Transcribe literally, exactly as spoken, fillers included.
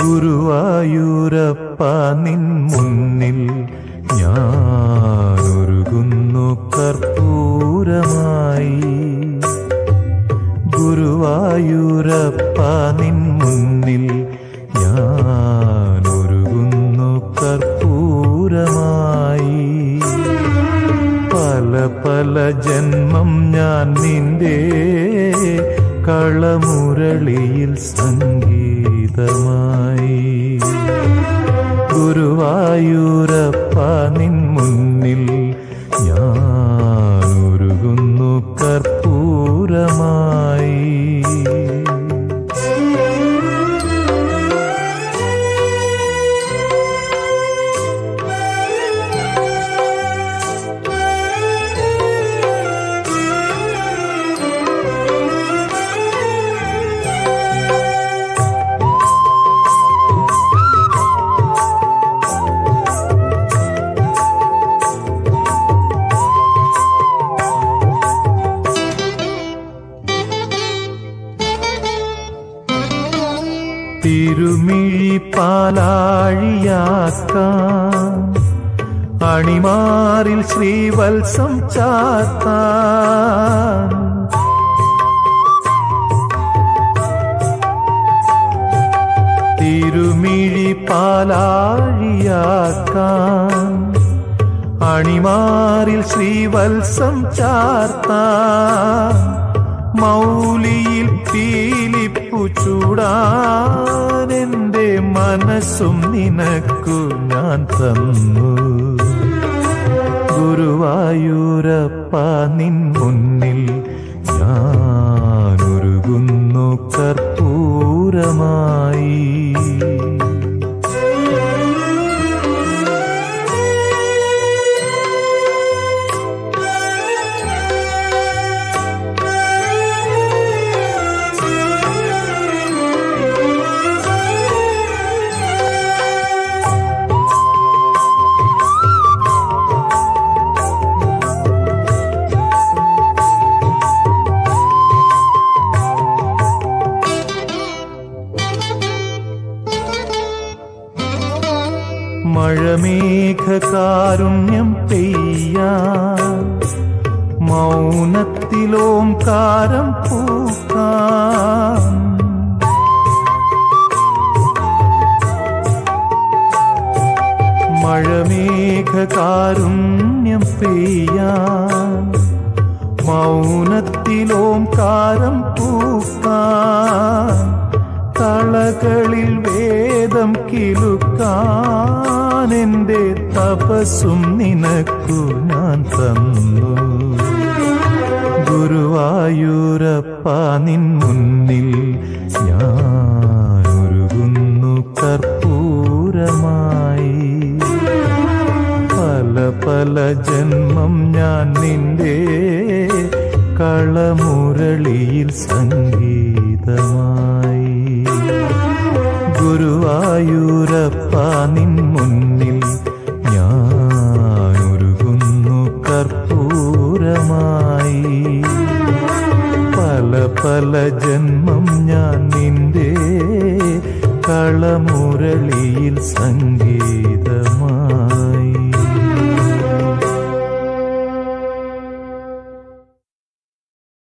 ഗുരുവായൂരപ്പാ നിൻ മുന്നിൽ ഞാനൊരുകുന്നു കർപ്പൂരമായി. ഗുരുവായൂരപ്പാ നിൻ മുന്നിൽ ഞാനൊരുകുന്നു കർപ്പൂരമായി. പല പല ജന്മം ഞാൻ നിന്റെ കളമുരളിയിൽ സംഗീതമായി. ഗുരുവായൂരപ്പ നിൻ മുന്നിൽ ഞാനൊരുകുന്നു കർപ്പൂരമായി. തിരുമിഴിപ്പാലാഴിയാക്കാം അണിമാറിൽ ശ്രീവത്സം ചാത്താൻ. തിരുമിഴിപ്പാലാഴിയാക്കാം അണിമാറിൽ ശ്രീവത്സം ചാത്താൻ. മൗലിയിൽ പീലിപ്പു ചൂടാനെന്റെ മനസ്സും നിനക്കു ഞാൻ തന്നു. ഗുരുവായൂരപ്പാ നിൻ മുന്നിൽ ഞാനൊരുകുന്നു കർപ്പൂരമായി. മഴമേഘകാരുണ്യം പെയ്യാൻ മൗനത്തിലോംകാരം പൂക്കാൻ. മഴമേഘകാരുണ്യം പെയ്യാൻ മൗനത്തിലോംകാരം പൂക്കാൻ. തളകളിൽ വേദം കിലുക്കാനെന്റെ തപസ്സും നിനക്കു ഞാൻ തന്നു. ഗുരുവായൂരപ്പാ നിൻ മുന്നിൽ ഞാനൊരുകുന്നു കർപ്പൂരമായി. പല പല ജന്മം ഞാൻ നിന്റെ കളമുരളിയിൽ സംഗീതമായി. ഗുരുവായൂരപ്പ നിൻ മുന്നിൽ ഞാനൊരുകുന്നു കർപ്പൂരമായി. പല പല ജന്മം ഞാൻ നിന്റെ കളമുരളിയിൽ സംഗീതമായി.